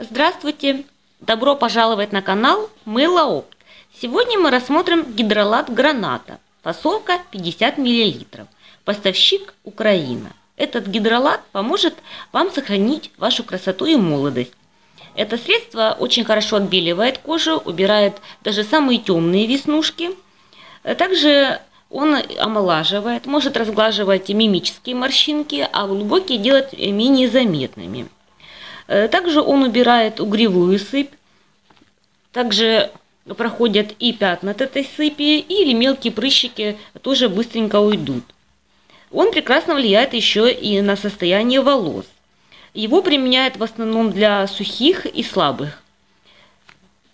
Здравствуйте! Добро пожаловать на канал Мылоопт. Сегодня мы рассмотрим гидролат граната. Фасовка 50 мл. Поставщик Украина. Этот гидролат поможет вам сохранить вашу красоту и молодость. Это средство очень хорошо отбеливает кожу, убирает даже самые темные веснушки. Также он омолаживает, может разглаживать мимические морщинки, а глубокие делать менее заметными. Также он убирает угревую сыпь. Также проходят и пятна от этой сыпи, или мелкие прыщики тоже быстренько уйдут. Он прекрасно влияет еще и на состояние волос. Его применяют в основном для сухих и слабых.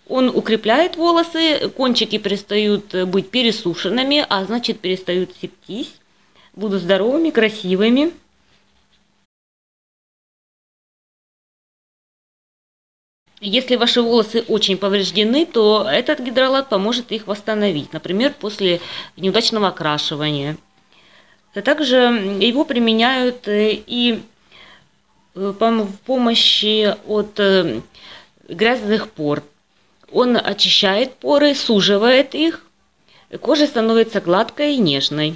Он укрепляет волосы, кончики перестают быть пересушенными, а значит перестают септись. Будут здоровыми, красивыми. Если ваши волосы очень повреждены, то этот гидролат поможет их восстановить, например, после неудачного окрашивания. Также его применяют и в помощи от грязных пор. Он очищает поры, суживает их, кожа становится гладкой и нежной.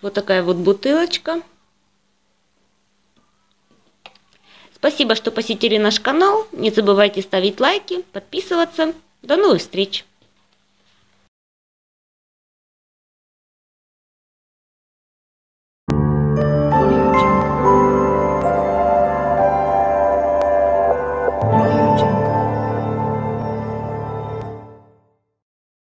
Вот такая вот бутылочка. Спасибо, что посетили наш канал. Не забывайте ставить лайки, подписываться. До новых встреч!